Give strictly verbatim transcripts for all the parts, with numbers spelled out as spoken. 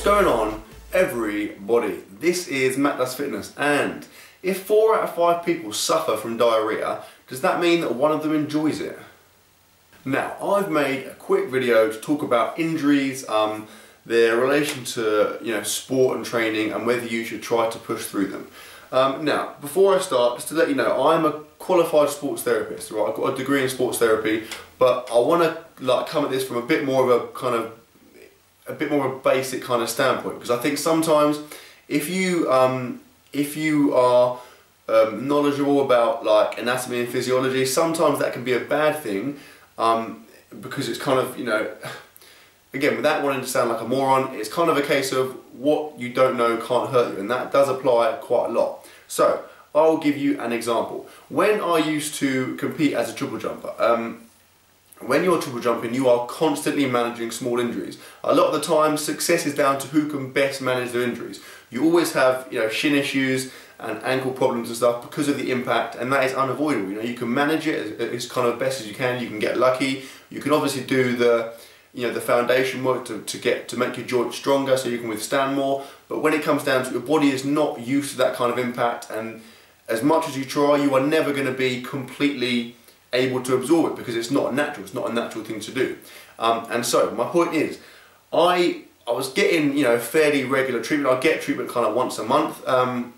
What's going on, everybody? This is Matt Does Fitness, and if four out of five people suffer from diarrhea, does that mean that one of them enjoys it? Now, I've made a quick video to talk about injuries, um, their relation to you know sport and training, and whether you should try to push through them. Um, now, before I start, just to let you know, I'm a qualified sports therapist, right? I've got a degree in sports therapy, but I want to like come at this from a bit more of a kind of a bit more of a basic kind of standpoint, because I think sometimes if you um, if you are um, knowledgeable about like anatomy and physiology, sometimes that can be a bad thing, um, because it's kind of you know. Again, without wanting to sound like a moron, it's kind of a case of what you don't know can't hurt you, and that does apply quite a lot. So, I'll give you an example. When I used to compete as a triple jumper, um, when you're triple jumping, you are constantly managing small injuries. A lot of the time, success is down to who can best manage their injuries. You always have you know, shin issues and ankle problems and stuff because of the impact, and that is unavoidable. You know, you can manage it as, as kind of best as you can. You can get lucky. You can obviously do the you know the foundation work to, to get to make your joints stronger so you can withstand more, but when it comes down to it, your body is not used to that kind of impact, and as much as you try, you are never going to be completely able to absorb it because it's not natural. It's not a natural thing to do. Um, and so my point is, I I was getting you know fairly regular treatment. I get treatment kind of once a month. Um,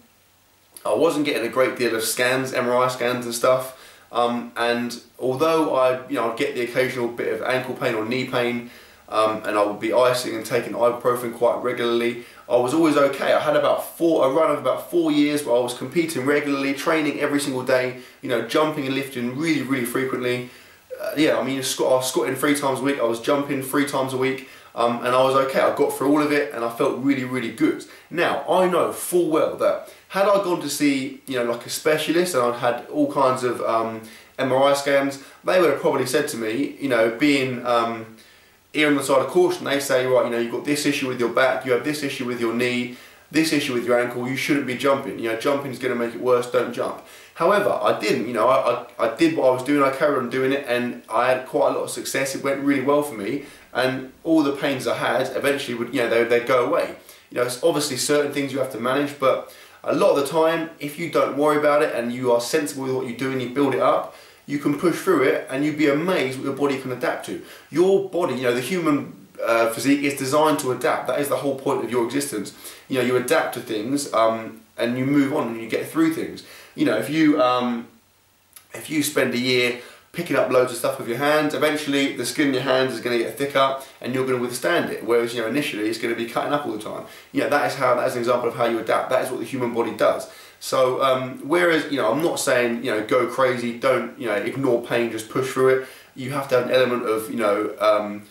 I wasn't getting a great deal of scans, M R I scans and stuff. Um, and although I, you know, I'd get the occasional bit of ankle pain or knee pain, um, and I would be icing and taking ibuprofen quite regularly, I was always okay. I had about four, a run of about four years where I was competing regularly, training every single day, you know, jumping and lifting really, really frequently. Uh, yeah, I mean, I was squatting three times a week, I was jumping three times a week, um, and I was okay. I got through all of it, and I felt really, really good. Now, I know full well that had I gone to see, you know, like a specialist, and I'd had all kinds of um, M R I scans, they would have probably said to me, you know, being um, ear on the side of caution, they say, right, you know, you've got this issue with your back, you have this issue with your knee, this issue with your ankle, you shouldn't be jumping. You know, jumping is going to make it worse, don't jump. However, I didn't, you know, I, I, I did what I was doing, I carried on doing it, and I had quite a lot of success. It went really well for me, and all the pains I had eventually would, you know, they, they'd go away. You know, it's obviously certain things you have to manage, but a lot of the time, if you don't worry about it and you are sensible with what you do and you build it up, you can push through it, and you'd be amazed what your body can adapt to. Your body, you know, the human uh, physique is designed to adapt. That is the whole point of your existence. You know, you adapt to things, um, and you move on and you get through things. You know, if you um, if you spend a year picking up loads of stuff with your hands, eventually the skin in your hands is going to get thicker and you're going to withstand it, whereas you know initially it's going to be cutting up all the time. You know, that is how, that is an example of how you adapt. That is what the human body does. So um, whereas you know I'm not saying you know go crazy, don't you know ignore pain, just push through it. You have to have an element of you know um,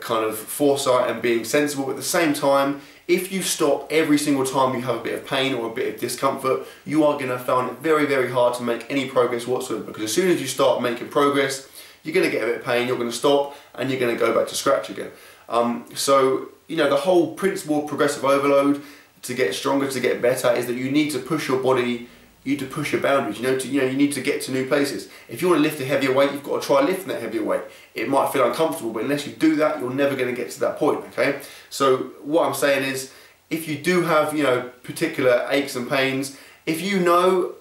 kind of foresight and being sensible, but at the same time, if you stop every single time you have a bit of pain or a bit of discomfort, you are going to find it very, very hard to make any progress whatsoever, because as soon as you start making progress, you're going to get a bit of pain, you're going to stop, and you're going to go back to scratch again. Um, so, you know, the whole principle of progressive overload, to get stronger, to get better, is that you need to push your body, you need to push your boundaries, you know, to, you know, you need to get to new places. If you want to lift a heavier weight, you've got to try lifting that heavier weight. It might feel uncomfortable, but unless you do that, you're never going to get to that point, okay? So what I'm saying is, if you do have, you know, particular aches and pains, if you know,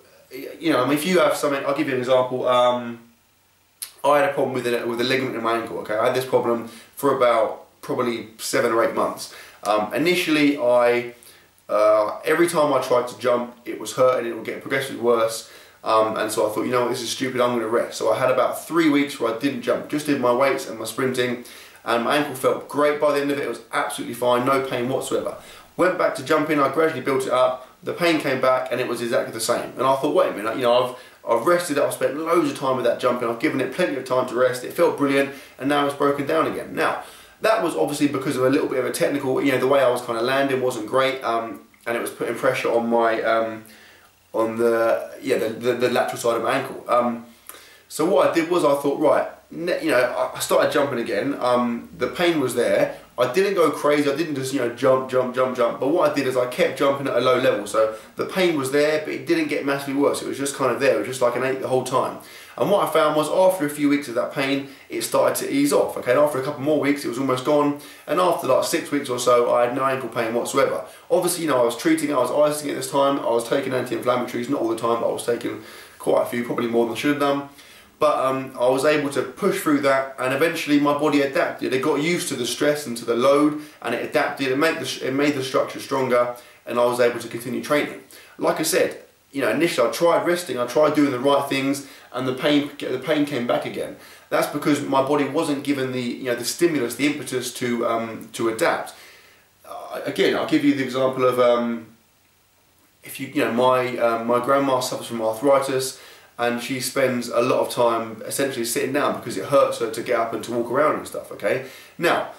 you know, I mean, if you have something, I'll give you an example. Um, I had a problem with a, with a ligament in my ankle, okay? I had this problem for about probably seven or eight months. Um, initially, I... Uh, every time I tried to jump, it was hurting, it would get progressively worse, um, and so I thought, you know what, this is stupid, I'm going to rest. So I had about three weeks where I didn't jump, just did my weights and my sprinting, and my ankle felt great by the end of it. It was absolutely fine, no pain whatsoever. Went back to jumping, I gradually built it up, the pain came back, and it was exactly the same. And I thought, wait a minute, you know, I've, I've rested up, I've spent loads of time with that jumping, I've given it plenty of time to rest, it felt brilliant, and now it's broken down again. Now, that was obviously because of a little bit of a technical, you know, the way I was kind of landing wasn't great, um, and it was putting pressure on my, um, on the, yeah, the, the, the lateral side of my ankle. Um, so what I did was I thought, right, you know, I started jumping again, um, the pain was there, I didn't go crazy, I didn't just, you know, jump, jump, jump, jump, but what I did is I kept jumping at a low level, so the pain was there, but it didn't get massively worse, it was just kind of there, it was just like an ache the whole time. And what I found was after a few weeks of that pain, it started to ease off, okay, and after a couple more weeks it was almost gone, and after like six weeks or so I had no ankle pain whatsoever. Obviously, you know, I was treating it, I was icing it this time, I was taking anti-inflammatories, not all the time, but I was taking quite a few, probably more than I should have done. But um, I was able to push through that, and eventually my body adapted. It got used to the stress and to the load, and it adapted. It made the, it made the structure stronger, and I was able to continue training. Like I said, you know, initially I tried resting, I tried doing the right things, and the pain, the pain came back again. That's because my body wasn't given the, you know, the stimulus, the impetus to um, to adapt. Uh, again, I'll give you the example of um, if you, you know, my uh, my grandma suffers from arthritis. And she spends a lot of time essentially sitting down because it hurts her to get up and to walk around and stuff, okay? Now,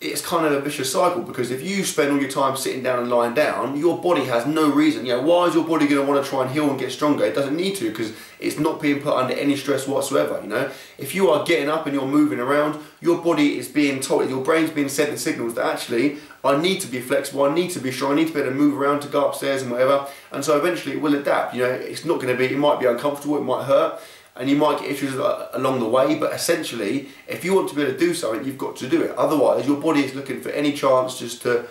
it's kind of a vicious cycle because if you spend all your time sitting down and lying down, your body has no reason. You know, why is your body going to want to try and heal and get stronger? It doesn't need to because it's not being put under any stress whatsoever, you know? If you are getting up and you're moving around, your body is being told, your brain's being sending signals that actually, I need to be flexible, I need to be strong, I need to be able to move around, to go upstairs and whatever. And so eventually it will adapt, you know, it's not going to be, it might be uncomfortable, it might hurt, and you might get issues along the way, but essentially, if you want to be able to do something, you've got to do it. Otherwise, your body is looking for any chance just to,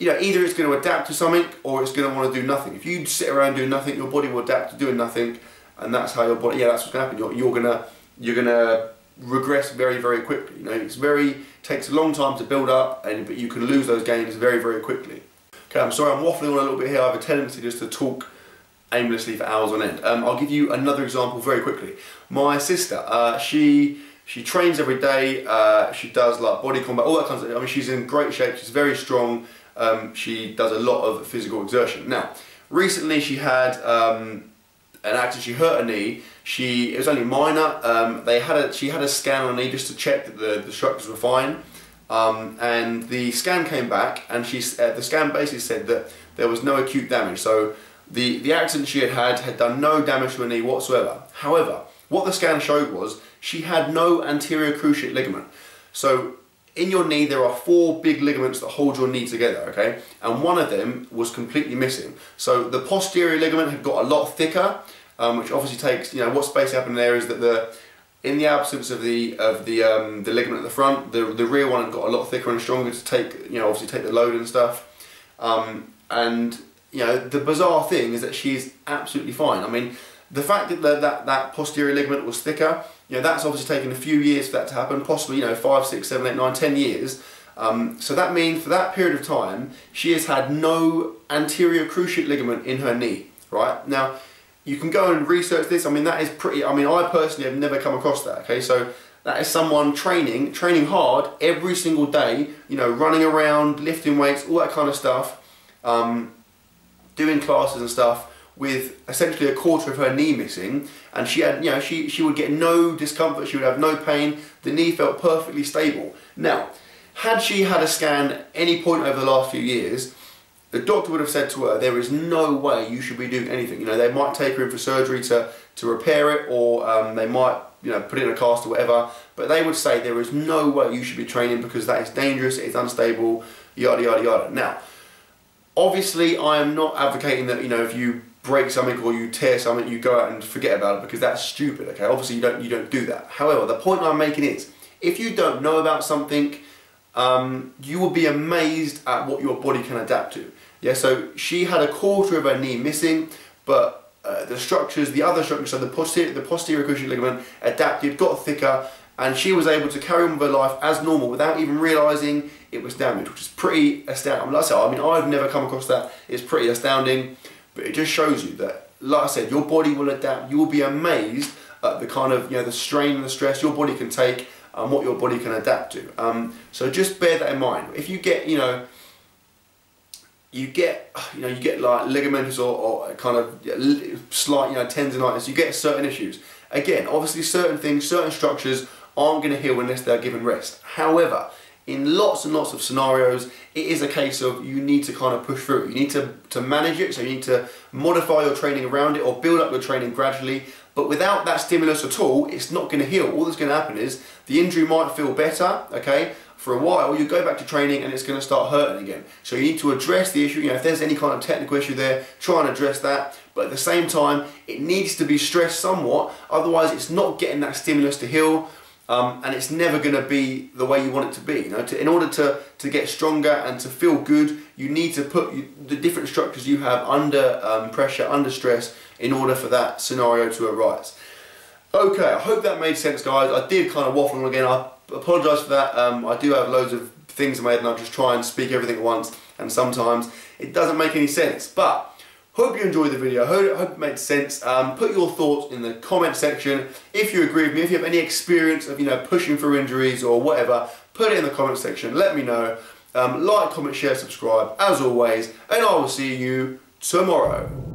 you know, either it's going to adapt to something, or it's going to want to do nothing. If you sit around doing nothing, your body will adapt to doing nothing, and that's how your body, yeah, that's what's going to happen. You're, you're going to, you're going to regress very, very quickly. You know, it's very, takes a long time to build up, and but you can lose those gains very, very quickly. Okay, I'm sorry, I'm waffling on a little bit here. I have a tendency just to talk aimlessly for hours on end. Um, I'll give you another example very quickly. My sister, uh, she she trains every day. Uh, she does like body combat, all that kind of stuff. I mean, she's in great shape. She's very strong. Um, she does a lot of physical exertion. Now, recently she had um, an accident. She hurt her knee. She it was only minor. Um, they had a she had a scan on her knee just to check that the, the structures were fine. Um, and the scan came back, and she uh, the scan basically said that there was no acute damage. So The, the accident she had had had done no damage to her knee whatsoever. However, what the scan showed was she had no anterior cruciate ligament. So in your knee there are four big ligaments that hold your knee together, okay? And one of them was completely missing. So the posterior ligament had got a lot thicker, um, which obviously takes, you know, what's basically happening there is that the in the absence of the of the um, the ligament at the front, the the rear one had got a lot thicker and stronger to take, you know, obviously take the load and stuff. Um, and You know, the bizarre thing is that she's absolutely fine. I mean, the fact that the, that that posterior ligament was thicker, you know, that's obviously taken a few years for that to happen, possibly, you know, five, six, seven, eight, nine, ten years. Um, so that means for that period of time, she has had no anterior cruciate ligament in her knee, right? Now, you can go and research this. I mean, that is pretty, I mean, I personally have never come across that, okay? So that is someone training, training hard every single day, you know, running around, lifting weights, all that kind of stuff. Um, doing classes and stuff with essentially a quarter of her knee missing, and she had, you know, she, she would get no discomfort, she would have no pain, the knee felt perfectly stable. Now, had she had a scan at any point over the last few years, the doctor would have said to her, there is no way you should be doing anything. You know, they might take her in for surgery to, to repair it, or um, they might, you know, put in a cast or whatever, but they would say there is no way you should be training because that is dangerous, it's unstable, yada, yada, yada. Now, obviously, I am not advocating that, you know, if you break something or you tear something, you go out and forget about it, because that's stupid, okay? Obviously, you don't, you don't do that. However, the point I'm making is, if you don't know about something, um, you will be amazed at what your body can adapt to. Yeah, so she had a quarter of her knee missing, but uh, the structures, the other structures, so the posterior, the posterior cruciate ligament adapted, got thicker, and she was able to carry on with her life as normal without even realising it was damaged, which is pretty astounding. Like I said, I mean, I've never come across that. It's pretty astounding, but it just shows you that, like I said, your body will adapt. You will be amazed at the kind of, you know, the strain and the stress your body can take and what your body can adapt to. Um, so just bear that in mind. If you get, you know, you get, you know, you get like ligaments or, or kind of slight, you know, tendonitis. You get certain issues. Again, obviously, certain things, certain structures aren't going to heal unless they're given rest. However, in lots and lots of scenarios, it is a case of you need to kind of push through. You need to, to manage it, so you need to modify your training around it or build up your training gradually. But without that stimulus at all, it's not going to heal. All that's going to happen is the injury might feel better, okay, for a while, you go back to training and it's going to start hurting again. So you need to address the issue. You know, if there's any kind of technical issue there, try and address that. But at the same time, it needs to be stressed somewhat. Otherwise, it's not getting that stimulus to heal, um, and it's never going to be the way you want it to be. You know, to, in order to to get stronger and to feel good, you need to put you, the different structures you have under um, pressure, under stress, in order for that scenario to arise. Okay, I hope that made sense, guys. I did kind of waffle on again. I apologise for that. Um, I do have loads of things in my head and I just try and speak everything at once, and sometimes it doesn't make any sense. But hope you enjoyed the video. Hope, hope it made sense. Um, put your thoughts in the comment section. If you agree with me, if you have any experience of, you know, pushing through injuries or whatever, put it in the comment section. Let me know. Um, like, comment, share, subscribe, as always, and I will see you tomorrow.